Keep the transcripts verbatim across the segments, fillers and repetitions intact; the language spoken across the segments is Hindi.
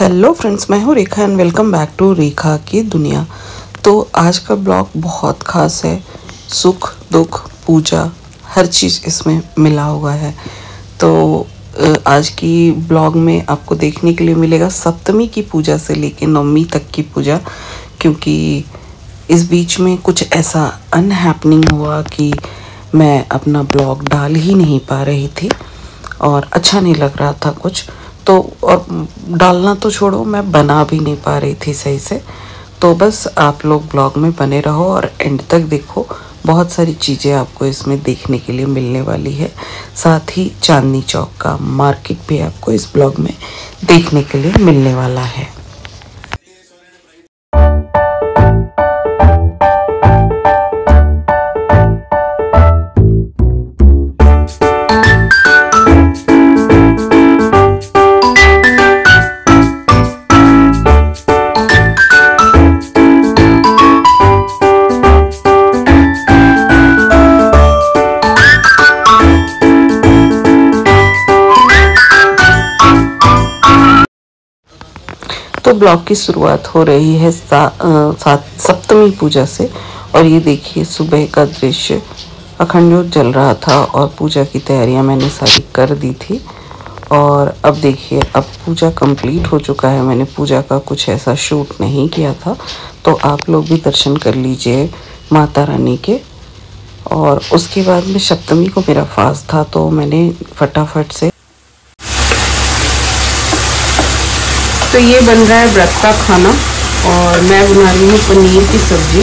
हेलो फ्रेंड्स, मैं हूँ Rekha and welcome back to Rekha की दुनिया। तो आज का ब्लॉग बहुत ख़ास है। सुख दुख पूजा हर चीज़ इसमें मिला हुआ है। तो आज की ब्लॉग में आपको देखने के लिए मिलेगा सप्तमी की पूजा से लेकर नवमी तक की पूजा, क्योंकि इस बीच में कुछ ऐसा अनहैपनिंग हुआ कि मैं अपना ब्लॉग डाल ही नहीं पा रही थी और अच्छा नहीं लग रहा था कुछ तो, और डालना तो छोड़ो मैं बना भी नहीं पा रही थी सही से। तो बस आप लोग ब्लॉग में बने रहो और एंड तक देखो, बहुत सारी चीज़ें आपको इसमें देखने के लिए मिलने वाली है। साथ ही चांदनी चौक का मार्केट भी आपको इस ब्लॉग में देखने के लिए मिलने वाला है। तो ब्लॉग की शुरुआत हो रही है सा, आ, सप्तमी पूजा से। और ये देखिए सुबह का दृश्य, अखंड ज्योत जल रहा था और पूजा की तैयारियां मैंने सारी कर दी थी। और अब देखिए अब पूजा कंप्लीट हो चुका है। मैंने पूजा का कुछ ऐसा शूट नहीं किया था, तो आप लोग भी दर्शन कर लीजिए माता रानी के। और उसके बाद में सप्तमी को मेरा फास्ट था, तो मैंने फटाफट से, तो ये बन रहा है व्रत का खाना और मैं बना रही हूँ पनीर की सब्ज़ी।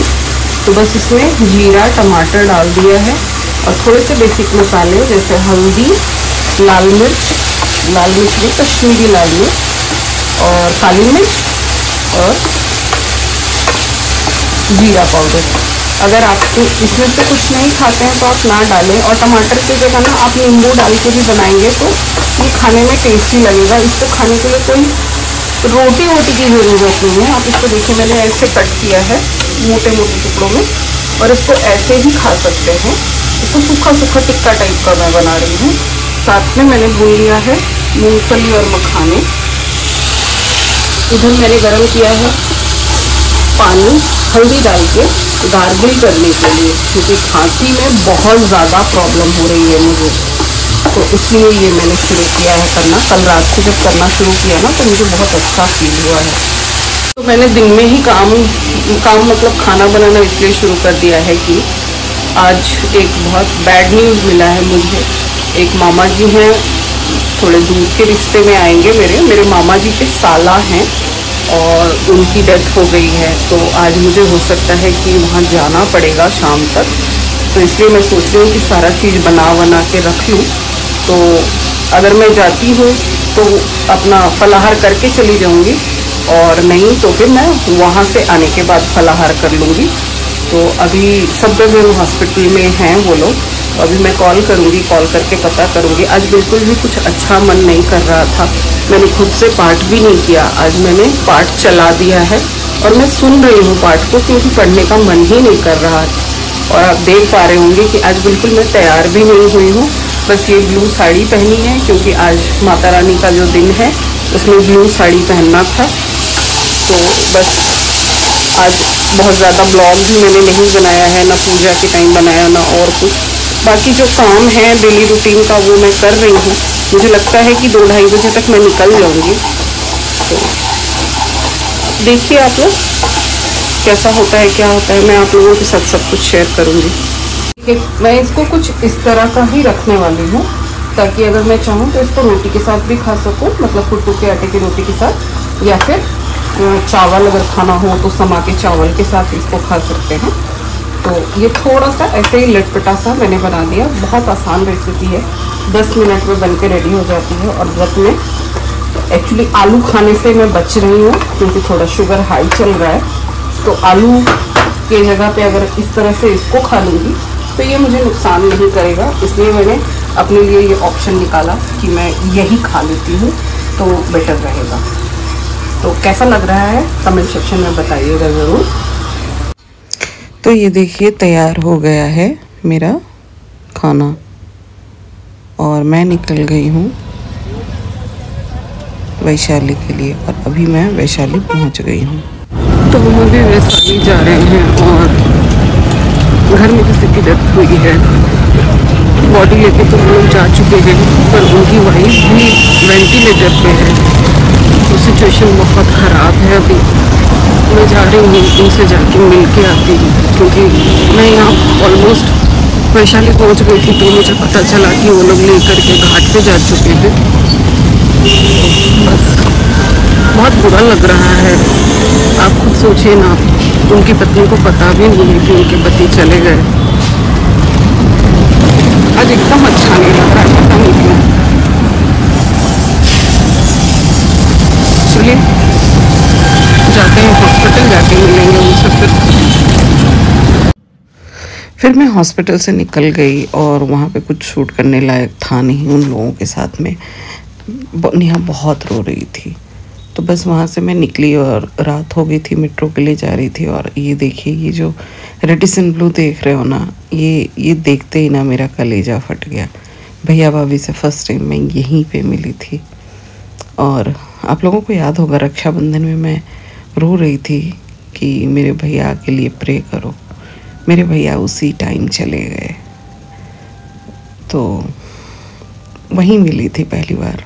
तो बस इसमें जीरा टमाटर डाल दिया है और थोड़े से बेसिक मसाले जैसे हल्दी, लाल मिर्च, लाल मिर्च भी कश्मीरी लाल मिर्च और काली मिर्च और जीरा पाउडर। अगर आप इसमें से कुछ नहीं खाते हैं तो आप ना डालें। और टमाटर की जगह ना आप नींबू डाल के भी बनाएंगे तो ये खाने में टेस्टी लगेगा। इसको खाने के लिए कोई रोटी वोटी की ज़रूरत नहीं है। आप इसको देखिए मैंने ऐसे कट किया है मोटे मोटे टुकड़ों में और इसको ऐसे ही खा सकते हैं। इसको सूखा सूखा टिक्का टाइप का मैं बना रही हूँ। साथ में मैंने भून लिया है मूंगफली और मखाने। इधर मैंने गरम किया है पानी हल्दी डाल के गार्गल करने के लिए, क्योंकि खांसी में बहुत ज़्यादा प्रॉब्लम हो रही है मुझे, तो इसलिए ये मैंने शुरू किया है करना। कल रात से जब करना शुरू किया ना तो मुझे बहुत अच्छा फील हुआ है। तो मैंने दिन में ही काम काम मतलब खाना बनाना इसलिए शुरू कर दिया है कि आज एक बहुत बैड न्यूज़ मिला है मुझे। एक मामा जी हैं, थोड़े दूर के रिश्ते में आएंगे मेरे मेरे मामा जी के साला हैं और उनकी डेथ हो गई है। तो आज मुझे हो सकता है कि वहाँ जाना पड़ेगा शाम तक, तो इसलिए मैं सोच रही हूँ कि सारा चीज़ बना बना के रख लूँ। तो अगर मैं जाती हूँ तो अपना फलाहार करके चली जाऊँगी और नहीं तो फिर मैं वहाँ से आने के बाद फलाहार कर लूँगी। तो अभी सफदरजंग हॉस्पिटल में हैं वो लोग, तो अभी मैं कॉल करूँगी, कॉल करके पता करूँगी। आज बिल्कुल भी कुछ अच्छा मन नहीं कर रहा था, मैंने खुद से पाठ भी नहीं किया। आज मैंने पाठ चला दिया है और मैं सुन रही हूँ पाठ को, क्योंकि पढ़ने का मन ही नहीं कर रहा। और आप देख पा रहे होंगे कि आज बिल्कुल मैं तैयार भी नहीं हुई हूँ, बस ये ब्लू साड़ी पहनी है क्योंकि आज माता रानी का जो दिन है उसमें ब्लू साड़ी पहनना था। तो बस आज बहुत ज़्यादा ब्लॉग भी मैंने नहीं बनाया है, ना पूजा के टाइम बनाया ना और कुछ। बाकी जो काम है डेली रूटीन का वो मैं कर रही हूँ। मुझे लगता है कि दो ढाई बजे तक मैं निकल जाऊँगी। तो देखिए आप लोग कैसा होता है क्या होता है, मैं आप लोगों के साथ सब कुछ शेयर करूँगी। मैं इसको कुछ इस तरह का ही रखने वाली हूँ ताकि अगर मैं चाहूँ तो इसको रोटी के साथ भी खा सकूँ, मतलब कुट्टू के आटे की रोटी के साथ, या फिर चावल अगर खाना हो तो समा के चावल के साथ इसको खा सकते हैं। तो ये थोड़ा सा ऐसे ही लटपटा सा मैंने बना दिया। बहुत आसान रेसिपी है, दस मिनट में बन के रेडी हो जाती है। और व्रत में एक्चुअली आलू खाने से मैं बच रही हूँ क्योंकि थोड़ा शुगर हाई चल रहा है, तो आलू के जगह पर अगर इस तरह से इसको खा लूँगी तो ये मुझे नुकसान नहीं करेगा। इसलिए मैंने अपने लिए ये ऑप्शन निकाला कि मैं यही खा लेती हूँ तो बेटर रहेगा। तो कैसा लग रहा है कमेंट सेक्शन में बताइएगा ज़रूर। तो ये देखिए तैयार हो गया है मेरा खाना और मैं निकल गई हूँ। वैशाली के लिए, और अभी मैं वैशाली पहुंच गई हूं। तो हम अभी वैशाली जा रहे हैं और घर में किसी की डेथ हुई है, बॉडी लेके तो लोग जा चुके हैं, पर उनकी वाइफ भी वेंटिलेटर पे है। तो सिचुएशन बहुत ख़राब है। अभी मैं जा रही हूँ, उनसे जाके मिल के आती हूँ, क्योंकि मैं यहाँ ऑलमोस्ट वैशाली पहुँच गई थी तो मुझे पता चला कि वो लोग लेकर के घाट पे जा चुके थे। बस बहुत बुरा लग रहा है। आप खुद सोचिए ना, उनकी पत्नी को पता भी नहीं है कि उनके पति चले गए। आज एकदम अच्छा नहीं लग रहा है, पता नहीं क्यों। चलिए जाते हैं हॉस्पिटल, जाके मिलेंगे उनसे। फिर फिर मैं हॉस्पिटल से निकल गई और वहाँ पे कुछ शूट करने लायक था नहीं उन लोगों के साथ में। नेहा बहुत रो रही थी, तो बस वहाँ से मैं निकली और रात हो गई थी, मेट्रो के लिए जा रही थी। और ये देखिए, ये जो रेडिसन ब्लू देख रहे हो ना, ये ये देखते ही ना मेरा कलेजा फट गया। भैया भाभी से फर्स्ट टाइम मैं यहीं पे मिली थी। और आप लोगों को याद होगा, रक्षाबंधन में मैं रो रही थी कि मेरे भैया के लिए प्रे करो। मेरे भैया उसी टाइम चले गए, तो वहीं मिली थी पहली बार।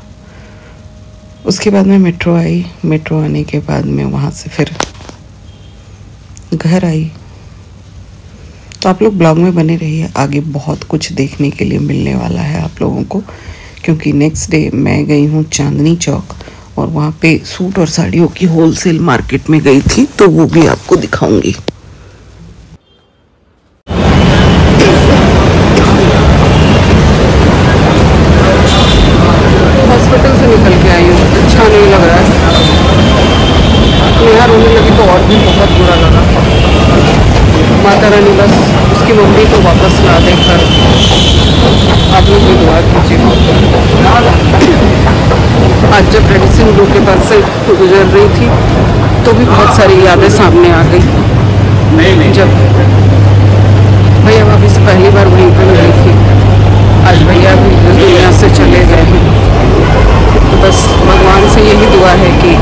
उसके बाद मैं मेट्रो आई, मेट्रो आने के बाद मैं वहाँ से फिर घर आई। तो आप लोग ब्लॉग में बने रहिए, आगे बहुत कुछ देखने के लिए मिलने वाला है आप लोगों को। क्योंकि नेक्स्ट डे मैं गई हूँ चांदनी चौक, और वहाँ पे सूट और साड़ियों की होलसेल मार्केट में गई थी, तो वो भी आपको दिखाऊंगी। जब रेडिसन ब्लू के पास से गुजर रही थी तो भी बहुत सारी यादें सामने आ गई। नहीं नहीं, जब भैया भाभी से पहली बार वहीं पर मिली थी। आज भैया भी दुनिया से चले गए हैं। तो बस भगवान से यही दुआ है कि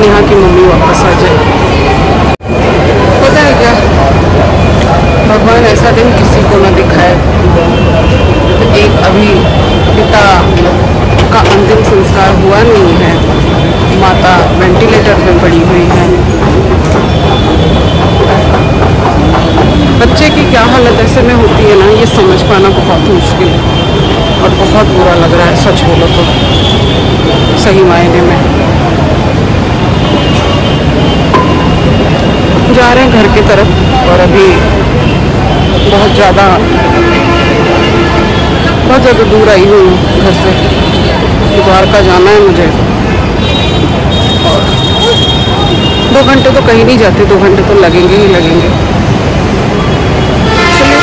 नेहा की मम्मी वापस आ जाए। पता है क्या, भगवान ऐसा दिन किसी को ना दिखाए। तो एक अभी पिता का अंतिम संस्कार हुआ नहीं है, माता वेंटिलेटर में पड़ी हुई है। बच्चे की क्या हालत ऐसे में होती है ना, ये समझ पाना बहुत मुश्किल है और बहुत बुरा लग रहा है। सच बोलो तो सही मायने में जा रहे हैं घर की तरफ। और अभी बहुत ज़्यादा बहुत ज़्यादा दूर आई हुई हूँ घर से, द्वारका जाना है मुझे। और दो घंटे तो कहीं नहीं जाते, दो घंटे तो लगेंगे ही लगेंगे। चलिए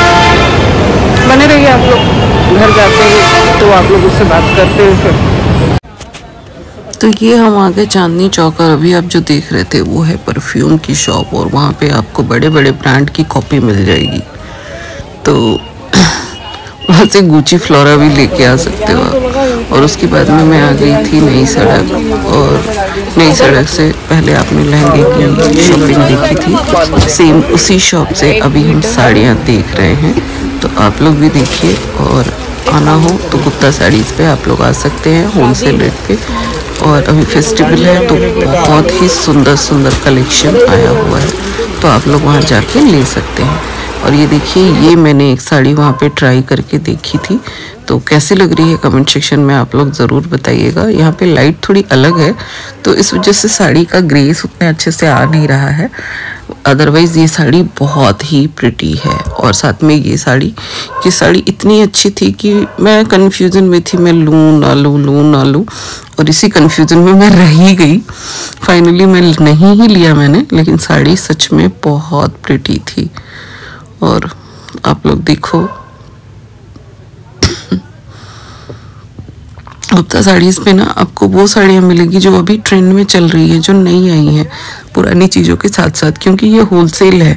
बने रहिए आप लोग, घर जाते हैं तो आप लोग उससे बात करते हैं फिर। तो ये हम आ गए चांदनी चौक, और अभी आप जो देख रहे थे वो है परफ्यूम की शॉप, और वहाँ पे आपको बड़े बड़े ब्रांड की कॉपी मिल जाएगी। तो वहाँ से गुची फ्लोरा भी लेके आ सकते हो आप। और उसके बाद में मैं आ गई थी नई सड़क, और नई सड़क से पहले आपने लहंगे की शॉपिंग देखी थी, सेम उसी शॉप से अभी हम साड़ियाँ देख रहे हैं। तो आप लोग भी देखिए, और आना हो तो गुप्ता साड़ीज़ पे आप लोग आ सकते हैं होल सेल रेट पे। और अभी फेस्टिवल है तो बहुत ही सुंदर सुंदर कलेक्शन आया हुआ है, तो आप लोग वहाँ जाके ले सकते हैं। और ये देखिए, ये मैंने एक साड़ी वहाँ पे ट्राई करके देखी थी, तो कैसी लग रही है कमेंट सेक्शन में आप लोग ज़रूर बताइएगा। यहाँ पे लाइट थोड़ी अलग है तो इस वजह से साड़ी का ग्रेस उतने अच्छे से आ नहीं रहा है, अदरवाइज़ ये साड़ी बहुत ही प्रिटी है। और साथ में ये साड़ी ये साड़ी इतनी अच्छी थी कि मैं कन्फ्यूज़न में थी, मैं लूँ ना लूँ लूँ ना लूँ, और इसी कन्फ्यूज़न में मैं रह ही गई। फाइनली मैं नहीं ही लिया मैंने, लेकिन साड़ी सच में बहुत प्रिटी थी। और आप लोग देखो, गुप्ता साड़ीज़ पे ना आपको वो साड़ियाँ मिलेगी जो अभी ट्रेंड में चल रही है, जो नई आई हैं पुरानी चीज़ों के साथ साथ। क्योंकि ये होलसेल है,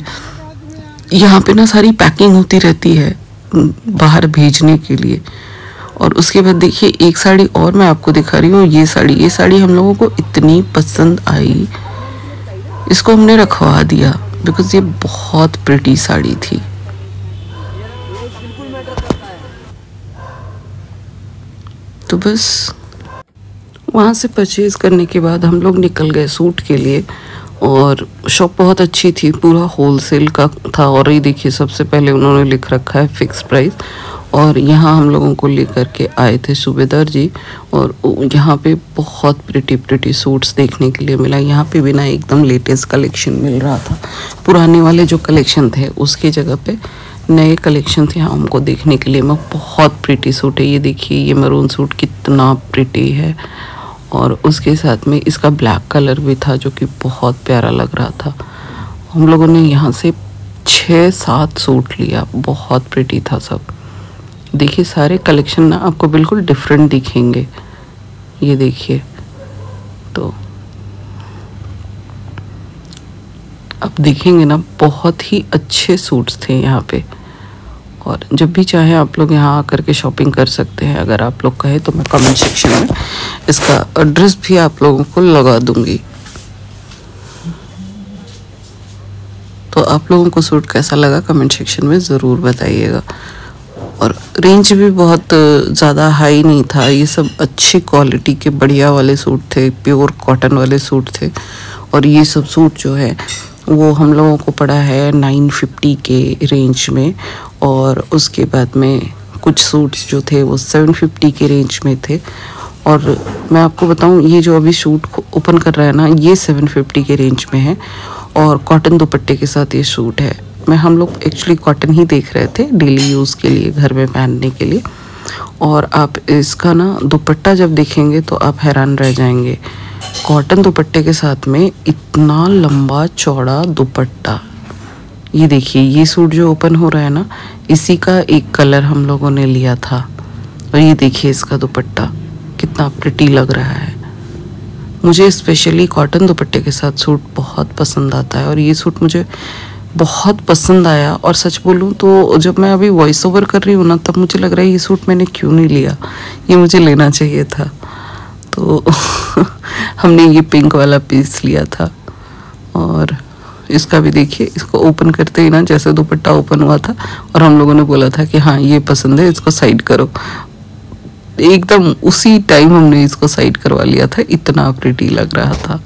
यहाँ पे ना सारी पैकिंग होती रहती है बाहर भेजने के लिए, और उसके बाद देखिए एक साड़ी और मैं आपको दिखा रही हूँ, ये साड़ी ये साड़ी हम लोगों को इतनी पसंद आई, इसको हमने रखवा दिया बिकॉज ये बहुत प्रिटी साड़ी थी। तो बस वहाँ से परचेज करने के बाद हम लोग निकल गए सूट के लिए, और शॉप बहुत अच्छी थी, पूरा होलसेल का था। और ये देखिए सबसे पहले उन्होंने लिख रखा है फिक्स प्राइस, और यहाँ हम लोगों को लेकर के आए थे सुबेदार जी, और यहाँ पे बहुत प्रिटी प्रिटी सूट्स देखने के लिए मिला। यहाँ पे भी ना एकदम लेटेस्ट कलेक्शन मिल रहा था, पुराने वाले जो कलेक्शन थे उसकी जगह पे नए कलेक्शन थे हमको देखने के लिए। मैं बहुत प्रिटी सूट है, ये देखिए ये मरून सूट कितना प्रिटी है, और उसके साथ में इसका ब्लैक कलर भी था जो कि बहुत प्यारा लग रहा था। हम लोगों ने यहाँ से छः सात सूट लिया, बहुत प्रिटी था सब। देखिए सारे कलेक्शन ना आपको बिल्कुल डिफरेंट दिखेंगे, ये देखिए। तो आप देखेंगे ना बहुत ही अच्छे सूट्स थे यहाँ पे, और जब भी चाहे आप लोग यहाँ आकर के शॉपिंग कर सकते हैं। अगर आप लोग कहें तो मैं कमेंट सेक्शन में इसका एड्रेस भी आप लोगों को लगा दूंगी। तो आप लोगों को सूट कैसा लगा कमेंट सेक्शन में ज़रूर बताइएगा। और रेंज भी बहुत ज़्यादा हाई नहीं था, ये सब अच्छी क्वालिटी के बढ़िया वाले सूट थे, प्योर कॉटन वाले सूट थे। और ये सब सूट जो है वो हम लोगों को पड़ा है नौ सौ पचास के रेंज में, और उसके बाद में कुछ सूट्स जो थे वो सात सौ पचास के रेंज में थे। और मैं आपको बताऊं ये जो अभी सूट ओपन कर रहा है ना ये सात सौ पचास के रेंज में है, और कॉटन दुपट्टे के साथ ये सूट है। मैं हम लोग एक्चुअली कॉटन ही देख रहे थे डेली यूज़ के लिए, घर में पहनने के लिए। और आप इसका ना दुपट्टा जब देखेंगे तो आप हैरान रह जाएंगे, कॉटन दुपट्टे के साथ में इतना लंबा चौड़ा दुपट्टा। ये देखिए ये सूट जो ओपन हो रहा है ना इसी का एक कलर हम लोगों ने लिया था, और ये देखिए इसका दुपट्टा कितना प्रिटी लग रहा है। मुझे स्पेशली कॉटन दुपट्टे के साथ सूट बहुत पसंद आता है, और ये सूट मुझे बहुत पसंद आया। और सच बोलूँ तो जब मैं अभी वॉइस ओवर कर रही हूँ ना तब मुझे लग रहा है ये सूट मैंने क्यों नहीं लिया, ये मुझे लेना चाहिए था। तो हमने ये पिंक वाला पीस लिया था। और इसका भी देखिए, इसको ओपन करते ही ना जैसे दुपट्टा ओपन हुआ था और हम लोगों ने बोला था कि हाँ ये पसंद है, इसको साइड करो, एकदम उसी टाइम हमने इसको साइड करवा लिया था, इतना प्रिटी लग रहा था।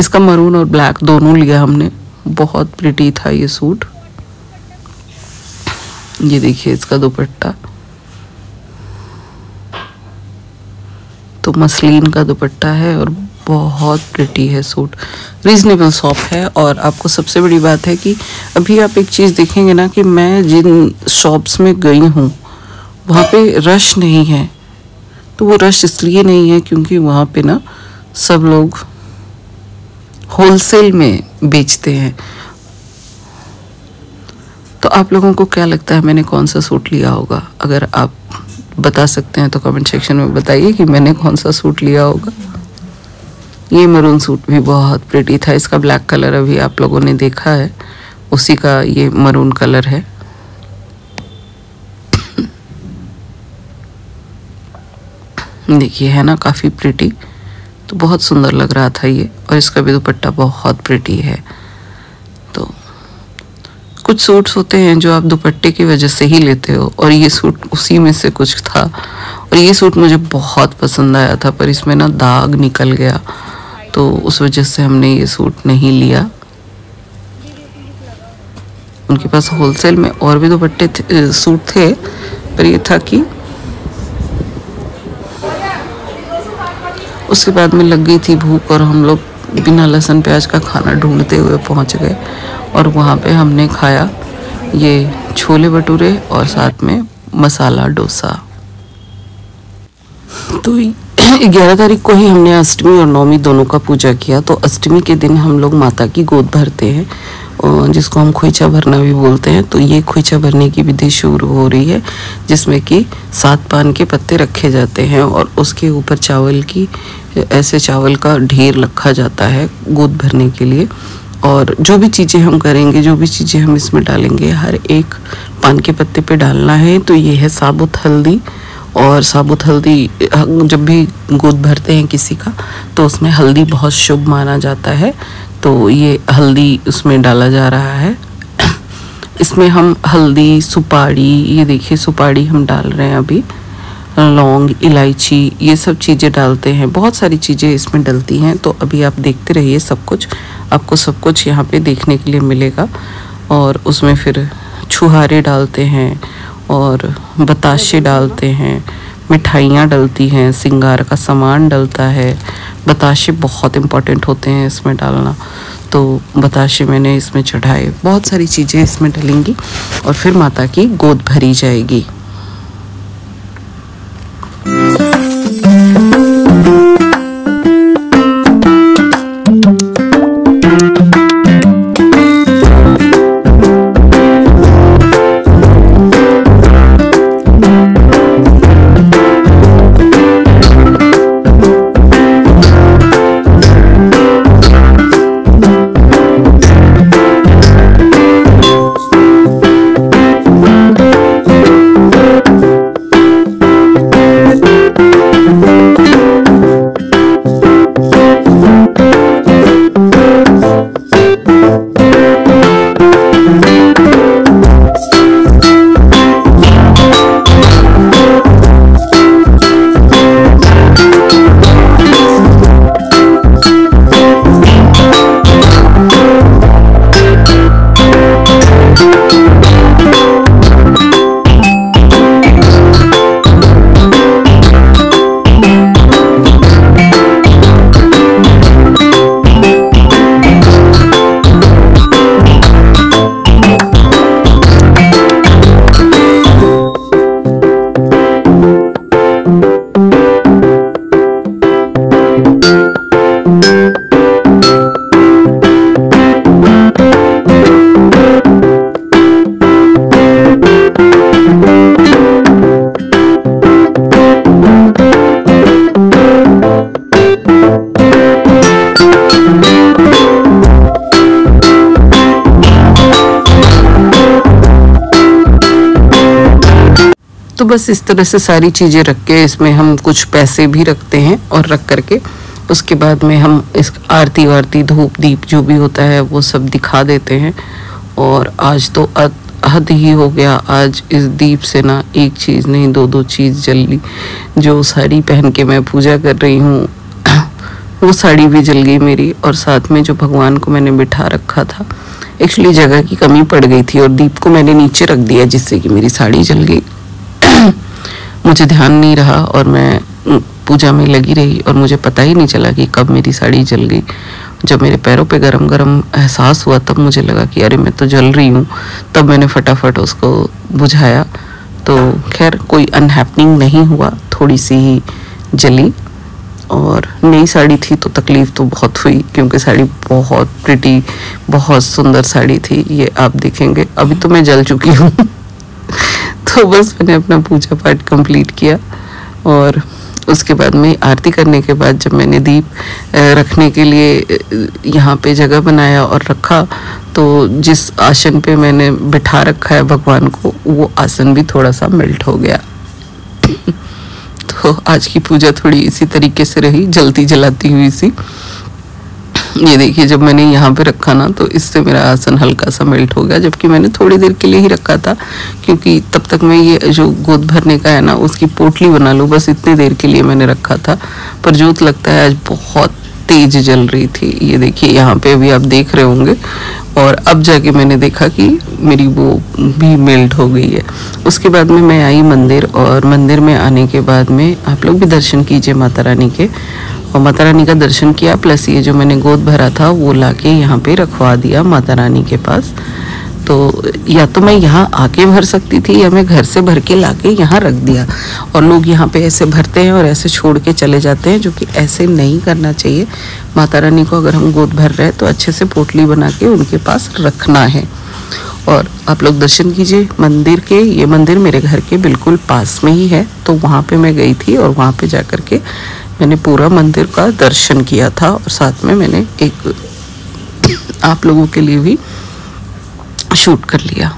इसका मरून और ब्लैक दोनों लिया हमने, बहुत प्रिटी था ये सूट। ये देखिए इसका दुपट्टा, तो मसलिन का दुपट्टा है और बहुत प्रिटी है सूट। रीजनेबल शॉप है, और आपको सबसे बड़ी बात है कि अभी आप एक चीज़ देखेंगे ना कि मैं जिन शॉप्स में गई हूँ वहाँ पे रश नहीं है। तो वो रश इसलिए नहीं है क्योंकि वहाँ पे ना सब लोग होलसेल में बेचते हैं। तो आप लोगों को क्या लगता है मैंने कौन सा सूट लिया होगा? अगर आप बता सकते हैं तो कमेंट सेक्शन में बताइए कि मैंने कौन सा सूट लिया होगा। ये मरून सूट भी बहुत प्रिटी था, इसका ब्लैक कलर अभी आप लोगों ने देखा है, उसी का ये मरून कलर है। देखिए है ना काफ़ी प्रिटी, तो बहुत सुंदर लग रहा था ये। और इसका भी दुपट्टा बहुत प्रिटी है। तो कुछ सूट्स होते हैं जो आप दुपट्टे की वजह से ही लेते हो, और ये सूट उसी में से कुछ था। और ये सूट मुझे बहुत पसंद आया था, पर इसमें ना दाग निकल गया, तो उस वजह से हमने ये सूट नहीं लिया। उनके पास होलसेल में और भी दुपट्टे थे, सूट थे, पर ये था कि उसके बाद में लग गई थी भूख, और हम लोग बिना लहसुन प्याज का खाना ढूंढते हुए पहुंच गए। और वहाँ पे हमने खाया ये छोले भटूरे और साथ में मसाला डोसा। तो ग्यारह तारीख को ही हमने अष्टमी और नवमी दोनों का पूजा किया। तो अष्टमी के दिन हम लोग माता की गोद भरते हैं, जिसको हम खोइचा भरना भी बोलते हैं। तो ये खोइचा भरने की विधि शुरू हो रही है, जिसमें कि सात पान के पत्ते रखे जाते हैं और उसके ऊपर चावल की ऐसे चावल का ढेर रखा जाता है गोद भरने के लिए। और जो भी चीज़ें हम करेंगे, जो भी चीज़ें हम इसमें डालेंगे, हर एक पान के पत्ते पे डालना है। तो ये है साबुत हल्दी, और साबुत हल्दी जब भी गोद भरते हैं किसी का तो उसमें हल्दी बहुत शुभ माना जाता है, तो ये हल्दी उसमें डाला जा रहा है। इसमें हम हल्दी, सुपारी, ये देखिए सुपारी हम डाल रहे हैं अभी, लौंग, इलायची, ये सब चीज़ें डालते हैं, बहुत सारी चीज़ें इसमें डलती हैं। तो अभी आप देखते रहिए, सब कुछ आपको सब कुछ यहाँ पे देखने के लिए मिलेगा। और उसमें फिर छुहारे डालते हैं और बताशे डालते हैं, मिठाइयाँ डलती हैं, सिंगार का सामान डलता है। बताशे बहुत इम्पॉर्टेंट होते हैं इसमें डालना, तो बताशे मैंने इसमें चढ़ाए। बहुत सारी चीज़ें इसमें डलेंगी और फिर माता की गोद भरी जाएगी। तो बस इस तरह से सारी चीज़ें रख के, इसमें हम कुछ पैसे भी रखते हैं, और रख करके उसके बाद में हम इस आरती वारती, धूप दीप जो भी होता है वो सब दिखा देते हैं। और आज तो हद ही हो गया, आज इस दीप से ना एक चीज़ नहीं दो दो चीज़ जल ली। जो साड़ी पहन के मैं पूजा कर रही हूँ वो साड़ी भी जल गई मेरी, और साथ में जो भगवान को मैंने बिठा रखा था, एक्चुअली जगह की कमी पड़ गई थी और दीप को मैंने नीचे रख दिया जिससे कि मेरी साड़ी जल गई। मुझे ध्यान नहीं रहा और मैं पूजा में लगी रही और मुझे पता ही नहीं चला कि कब मेरी साड़ी जल गई। जब मेरे पैरों पे गरम गरम एहसास हुआ तब मुझे लगा कि अरे मैं तो जल रही हूँ, तब मैंने फटाफट उसको बुझाया। तो खैर कोई अनहैपनिंग नहीं हुआ, थोड़ी सी ही जली। और नई साड़ी थी तो तकलीफ़ तो बहुत हुई क्योंकि साड़ी बहुत प्रिटी, बहुत सुंदर साड़ी थी। ये आप देखेंगे, अभी तो मैं जल चुकी हूँ। तो बस मैंने अपना पूजा पाठ कंप्लीट किया, और उसके बाद में आरती करने के बाद जब मैंने दीप रखने के लिए यहाँ पे जगह बनाया और रखा, तो जिस आसन पे मैंने बिठा रखा है भगवान को वो आसन भी थोड़ा सा मेल्ट हो गया। तो आज की पूजा थोड़ी इसी तरीके से रही, जलती जलाती हुई सी। ये देखिए जब मैंने यहाँ पे रखा ना तो इससे मेरा आसन हल्का सा मेल्ट हो गया, जबकि मैंने थोड़ी देर के लिए ही रखा था क्योंकि तब तक मैं ये जो गोद भरने का है ना उसकी पोटली बना लूँ, बस इतनी देर के लिए मैंने रखा था। पर जोत लगता है आज बहुत तेज जल रही थी। ये देखिए यहाँ पे अभी आप देख रहे होंगे, और अब जाके मैंने देखा कि मेरी वो भी मेल्ट हो गई है। उसके बाद में मैं आई मंदिर, और मंदिर में आने के बाद में आप लोग भी दर्शन कीजिए माता रानी के, और माता रानी का दर्शन किया, प्लस ये जो मैंने गोद भरा था वो लाके यहाँ पे रखवा दिया माता रानी के पास। तो या तो मैं यहाँ आके भर सकती थी या मैं घर से भर के लाके यहाँ रख दिया। और लोग यहाँ पे ऐसे भरते हैं और ऐसे छोड़ के चले जाते हैं, जो कि ऐसे नहीं करना चाहिए। माता रानी को अगर हम गोद भर रहे हैं तो अच्छे से पोटली बना के उनके पास रखना है। और आप लोग दर्शन कीजिए मंदिर के, ये मंदिर मेरे घर के बिल्कुल पास में ही है, तो वहाँ पे मैं गई थी और वहाँ पे जा कर के मैंने पूरा मंदिर का दर्शन किया था। और साथ में मैंने एक आप लोगों के लिए भी शूट कर लिया।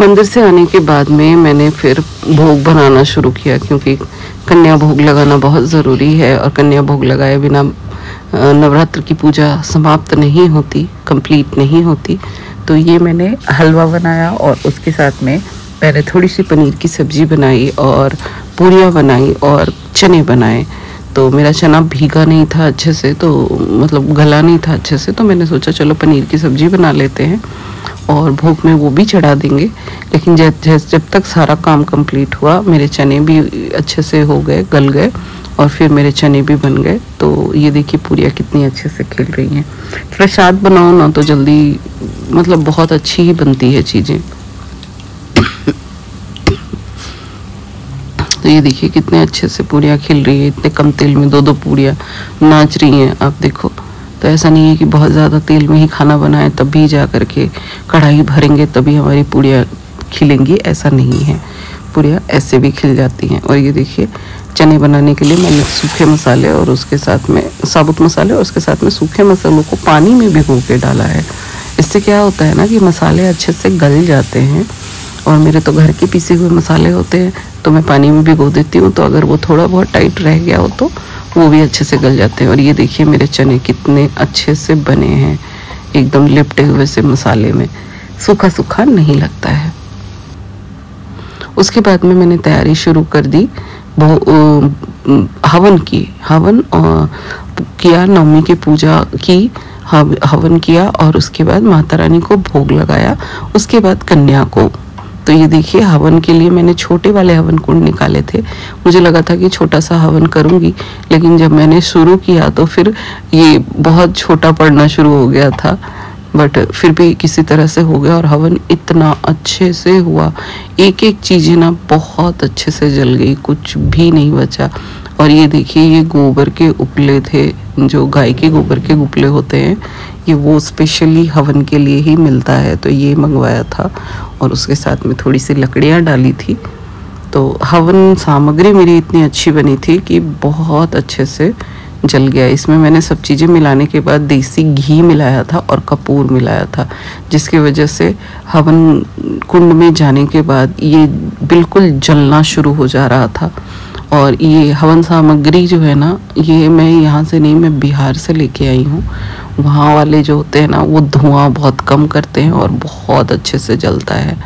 मंदिर से आने के बाद में मैंने फिर भोग बनाना शुरू किया, क्योंकि कन्या भोग लगाना बहुत ज़रूरी है और कन्या भोग लगाए बिना नवरात्र की पूजा समाप्त नहीं होती, कंप्लीट नहीं होती। तो ये मैंने हलवा बनाया और उसके साथ में पहले थोड़ी सी पनीर की सब्ज़ी बनाई और पूरियाँ बनाई और चने बनाए। तो मेरा चना भीगा नहीं था अच्छे से, तो मतलब गला नहीं था अच्छे से, तो मैंने सोचा चलो पनीर की सब्ज़ी बना लेते हैं और भोग में वो भी चढ़ा देंगे। लेकिन जैसे जब तक सारा काम कंप्लीट हुआ, मेरे चने भी अच्छे से हो गए, गल गए और फिर मेरे चने भी बन गए। तो ये देखिए पूरियाँ कितनी अच्छे से खिल रही हैं। प्रसाद बनाओ ना तो जल्दी, मतलब बहुत अच्छी ही बनती है चीज़ें। तो ये देखिए कितने अच्छे से पूरियाँ खिल रही है, इतने कम तेल में दो दो पूरियाँ नाच रही हैं। आप देखो, तो ऐसा नहीं है कि बहुत ज़्यादा तेल में ही खाना बनाए तभी जा कर के कढ़ाई भरेंगे तभी हमारी पूरियाँ खिलेंगी, ऐसा नहीं है। पूरियाँ ऐसे भी खिल जाती हैं। और ये देखिए चने बनाने के लिए मैंने सूखे मसाले और उसके साथ में साबुत मसाले और उसके साथ में सूखे मसालों को पानी में भिगो के डाला है। इससे क्या होता है ना कि मसाले अच्छे से गल जाते हैं, और मेरे तो घर के पीसे हुए मसाले होते हैं तो मैं पानी में भिगो देती हूँ, तो अगर वो थोड़ा बहुत टाइट रह गया हो तो वो भी अच्छे से गल जाते हैं। और ये देखिए मेरे चने कितने अच्छे से बने हैं, एकदम लिपटे हुए से मसाले में, सूखा सूखा नहीं लगता है। उसके बाद में मैंने तैयारी शुरू कर दी हवन की। हवन किया, नवमी की पूजा की, हवन किया और उसके बाद माता रानी को भोग लगाया, उसके बाद कन्या को। तो ये देखिए हवन के लिए मैंने छोटे वाले हवन कुंड निकाले थे। मुझे लगा था कि छोटा सा हवन करूंगी, लेकिन जब मैंने शुरू किया तो फिर ये बहुत छोटा पड़ना शुरू हो गया था, बट फिर भी किसी तरह से हो गया। और हवन इतना अच्छे से हुआ, एक एक चीज़ें ना बहुत अच्छे से जल गई, कुछ भी नहीं बचा। और ये देखिए ये गोबर के उपले थे, जो गाय के गोबर के उपले होते हैं, ये वो स्पेशली हवन के लिए ही मिलता है, तो ये मंगवाया था। और उसके साथ में थोड़ी सी लकड़ियाँ डाली थी। तो हवन सामग्री मेरी इतनी अच्छी बनी थी कि बहुत अच्छे से जल गया। इसमें मैंने सब चीज़ें मिलाने के बाद देसी घी मिलाया था और कपूर मिलाया था, जिसकी वजह से हवन कुंड में जाने के बाद ये बिल्कुल जलना शुरू हो जा रहा था। और ये हवन सामग्री जो है ना, ये मैं यहाँ से नहीं, मैं बिहार से लेके आई हूँ। वहाँ वाले जो होते हैं ना, वो धुआं बहुत कम करते हैं और बहुत अच्छे से जलता है।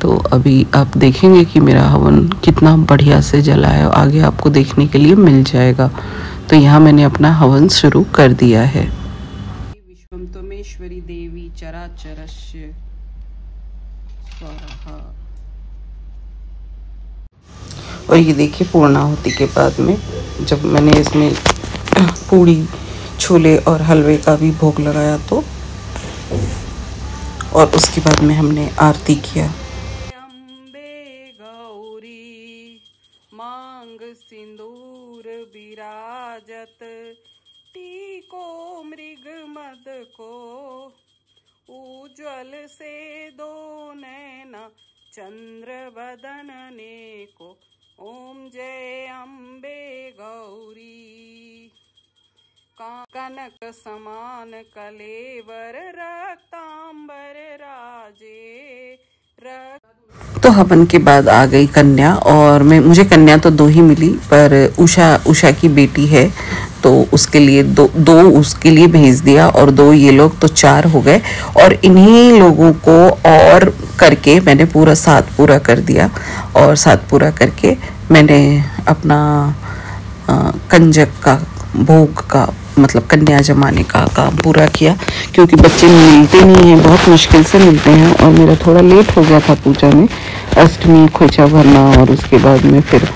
तो अभी आप देखेंगे कि मेरा हवन कितना बढ़िया से जला है, आगे आपको देखने के लिए मिल जाएगा। तो यहाँ मैंने अपना हवन शुरू कर दिया है। विश्वम त्वमेश्वरी देवी चराचरस्य स्वाहा। और ये देखिए पूर्णाहुति के बाद में जब मैंने इसमें पूरी, छोले और हलवे का भी भोग लगाया तो, और उसके बाद में हमने आरती किया। अम्बे गौरी मांग सिंदूर विराजत, टीको मृग मद को उज्ज्वल से दो नैना, चंद्र बदन ने को ओम जय अम्बे गौरी। कनक समान कलेवर रक्तांबर राजे रक... तो हवन के बाद आ गई कन्या, और मैं मुझे कन्या तो दो ही मिली, पर उषा उषा की बेटी है तो उसके लिए दो दो उसके लिए भेज दिया और दो ये लोग, तो चार हो गए। और इन्हीं लोगों को और करके मैंने पूरा सात पूरा कर दिया। और सात पूरा करके मैंने अपना आ, कंजक का भोग का मतलब कन्या जमाने का काम पूरा किया, क्योंकि बच्चे मिलते नहीं हैं, बहुत मुश्किल से मिलते हैं। और मेरा थोड़ा लेट हो गया था पूजा में, अष्टमी खोइचा भरना और उसके बाद में फिर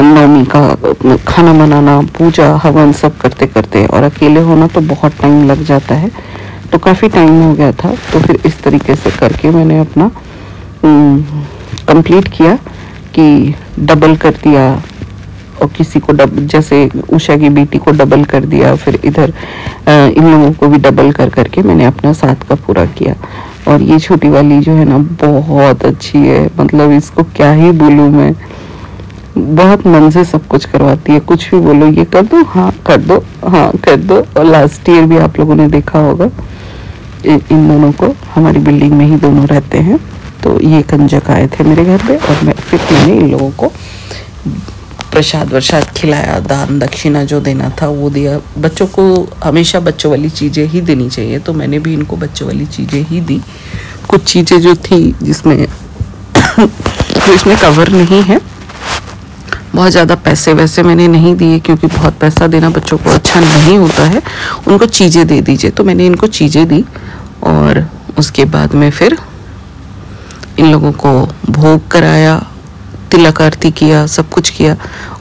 नवमी का खाना बनाना, पूजा हवन सब करते करते, और अकेले होना तो बहुत टाइम लग जाता है, तो काफ़ी टाइम हो गया था। तो फिर इस तरीके से करके मैंने अपना कंप्लीट किया कि डबल कर दिया, और किसी को डबल, जैसे उषा की बेटी को डबल कर दिया, फिर इधर इन लोगों को भी डबल कर करके मैंने अपना साथ का पूरा किया। और ये छोटी वाली जो है ना बहुत अच्छी है, मतलब इसको क्या ही बोलूँ मैं, बहुत मन से सब कुछ करवाती है, कुछ भी बोलो ये कर दो, हाँ कर दो, हाँ कर दो। और लास्ट ईयर भी आप लोगों ने देखा होगा, इन दोनों को हमारी बिल्डिंग में ही दोनों रहते हैं, तो ये कंजक आए थे मेरे घर पे और मैं फिर मैंने इन लोगों को प्रसाद वरसाद खिलाया, दान दक्षिणा जो देना था वो दिया। बच्चों को हमेशा बच्चों वाली चीज़ें ही देनी चाहिए, तो मैंने भी इनको बच्चों वाली चीज़ें ही दी। कुछ चीज़ें जो थी जिसमें जो इसमें कवर नहीं है, बहुत ज़्यादा पैसे वैसे मैंने नहीं दिए, क्योंकि बहुत पैसा देना बच्चों को अच्छा नहीं होता है, उनको चीज़ें दे दीजिए, तो मैंने इनको चीज़ें दी। और उसके बाद में फिर इन लोगों को भोग कराया, तिलक आरती किया, सब कुछ किया।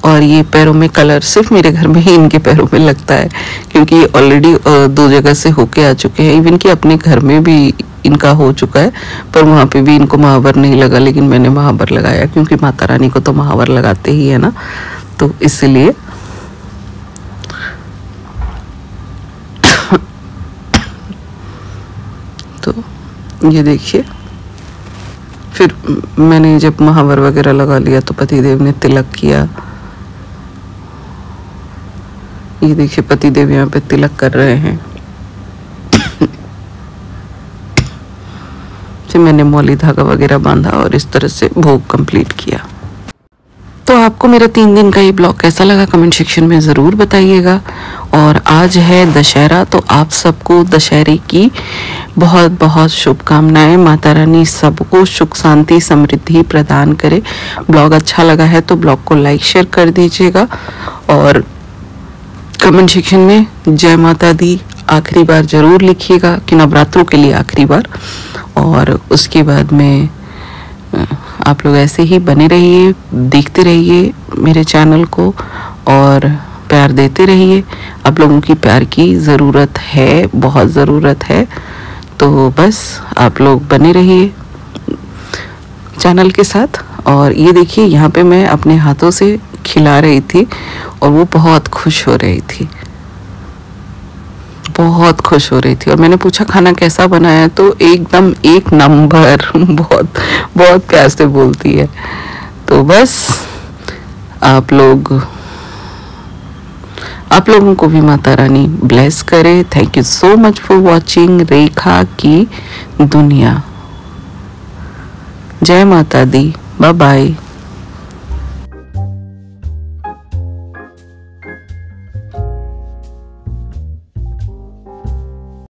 और ये पैरों में कलर सिर्फ मेरे घर में ही इनके पैरों में लगता है, क्योंकि ये ऑलरेडी दो जगह से होके आ चुके हैं, इवन कि अपने घर में भी इनका हो चुका है, पर वहाँ पे भी इनको महावर नहीं लगा, लेकिन मैंने महावर लगाया, क्योंकि माता रानी को तो महावर लगाते ही है ना, तो इसलिए तो ये देखिए। फिर मैंने जब महावर वगैरह लगा लिया तो पतिदेव ने तिलक किया, ये देखिए पतिदेव यहाँ पे तिलक कर रहे हैं। फिर मैंने मौली धागा वगैरह बांधा और इस तरह से भोग कंप्लीट किया। तो आपको मेरा तीन दिन का ये ब्लॉग कैसा लगा कमेंट सेक्शन में ज़रूर बताइएगा। और आज है दशहरा, तो आप सबको दशहरे की बहुत बहुत शुभकामनाएं। माता रानी सबको सुख शांति समृद्धि प्रदान करे। ब्लॉग अच्छा लगा है तो ब्लॉग को लाइक शेयर कर दीजिएगा, और कमेंट सेक्शन में जय माता दी आखिरी बार ज़रूर लिखिएगा, कि नवरात्रों के लिए आखिरी बार। और उसके बाद में आप लोग ऐसे ही बने रहिए, देखते रहिए मेरे चैनल को और प्यार देते रहिए। आप लोगों की प्यार की ज़रूरत है, बहुत ज़रूरत है, तो बस आप लोग बने रहिए चैनल के साथ। और ये देखिए यहाँ पे मैं अपने हाथों से खिला रही थी और वो बहुत खुश हो रही थी, बहुत खुश हो रही थी। और मैंने पूछा खाना कैसा बनाया, तो एकदम एक नंबर, बहुत बहुत प्यार से बोलती है। तो बस आप लोग आप लोगों को भी माता रानी ब्लेस करे। Thank you so much for watching Rekha की दुनिया। जय माता दी, बाय बाय।